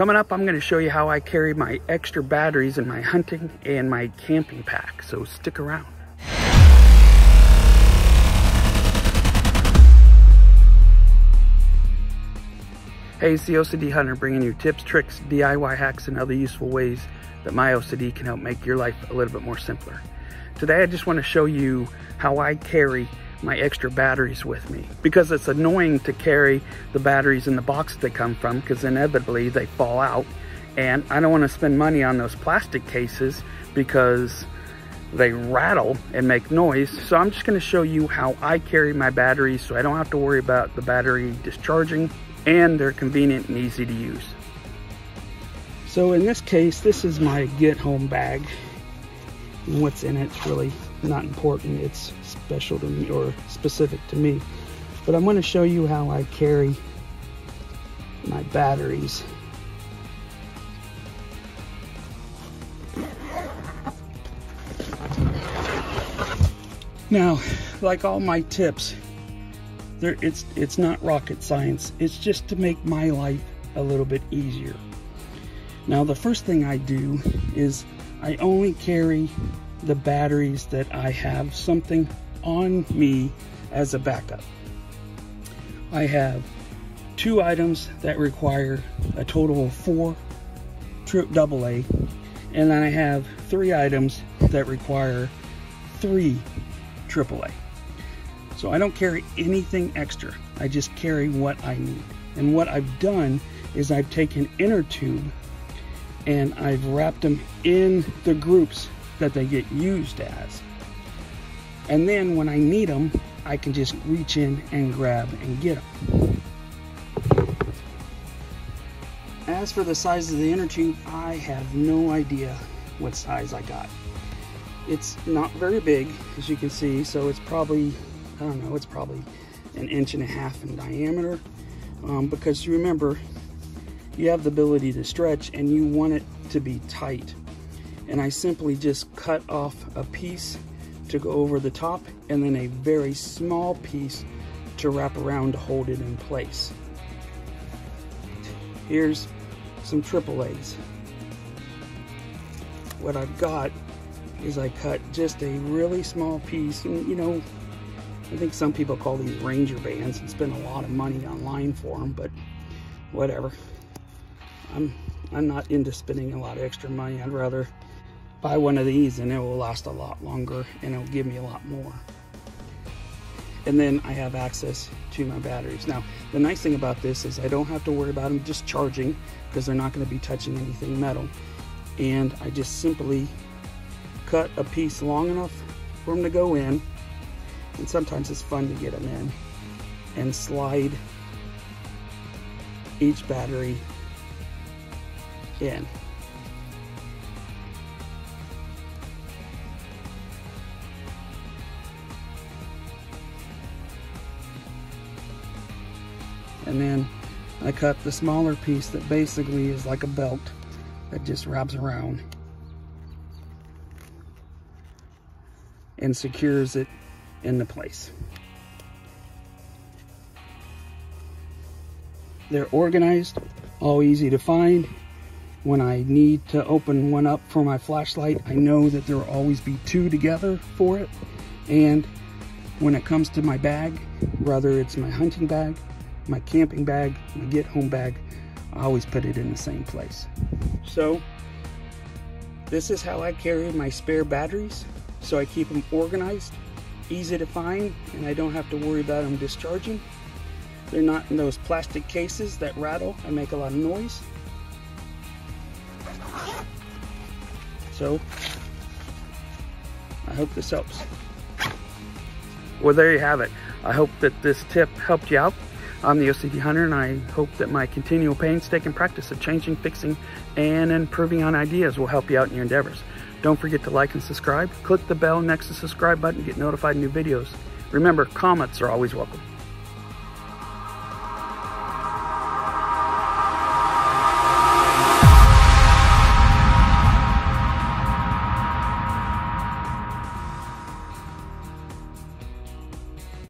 Coming up, I'm going to show you how I carry my extra batteries in my hunting and my camping pack, so stick around. Hey, it's the OCD Hunter bringing you tips, tricks, DIY hacks, and other useful ways that my OCD can help make your life a little bit more simpler. Today, I just want to show you how I carry my extra batteries with me, because it's annoying to carry the batteries in the box they come from, because inevitably they fall out, and I don't want to spend money on those plastic cases because they rattle and make noise. So I'm just going to show you how I carry my batteries so I don't have to worry about the battery discharging, and they're convenient and easy to use. So in this case, this is my get home bag, and what's in it's really not important. It's special to me, or specific to me, but I'm going to show you how I carry my batteries. Now, like all my tips, it's not rocket science. It's just to make my life a little bit easier. Now, the first thing I do is I only carry the batteries that I have something on me as a backup. I have two items that require a total of 4 AAA, and I have 3 items that require 3 AAA. So I don't carry anything extra. I just carry what I need. And what I've done is I've taken inner tube and I've wrapped them in the groups that they get used as. And then when I need them, I can just reach in and grab and get them. As for the size of the inner tube, I have no idea what size I got. It's not very big, as you can see, so it's probably, I don't know, it's probably 1.5 inches in diameter, because you remember, you have the ability to stretch and you want it to be tight. And I simply just cut off a piece to go over the top, and then a very small piece to wrap around to hold it in place. Here's some AAAs. What I've got is I cut just a really small piece, and you know, I think some people call these Ranger bands and spend a lot of money online for them, but whatever. I'm not into spending a lot of extra money. I'd rather buy one of these and it will last a lot longer and it'll give me a lot more. And then I have access to my batteries. Now, the nice thing about this is I don't have to worry about them discharging because they're not going to be touching anything metal. And I just simply cut a piece long enough for them to go in, and sometimes it's fun to get them in, and slide each battery in. And then I cut the smaller piece that basically is like a belt that just wraps around and secures it into place. They're organized, all easy to find. When I need to open one up for my flashlight, I know that there will always be 2 together for it. And when it comes to my bag, whether it's my hunting bag, my camping bag, my get home bag, I always put it in the same place. So this is how I carry my spare batteries, so I keep them organized, easy to find, and I don't have to worry about them discharging. They're not in those plastic cases that rattle and make a lot of noise. So I hope this helps. Well, there you have it. I hope that this tip helped you out. I'm the OCD Hunter, and I hope that my continual painstaking practice of changing, fixing, and improving on ideas will help you out in your endeavors. Don't forget to like and subscribe. Click the bell next to the subscribe button to get notified of new videos. Remember, comments are always welcome.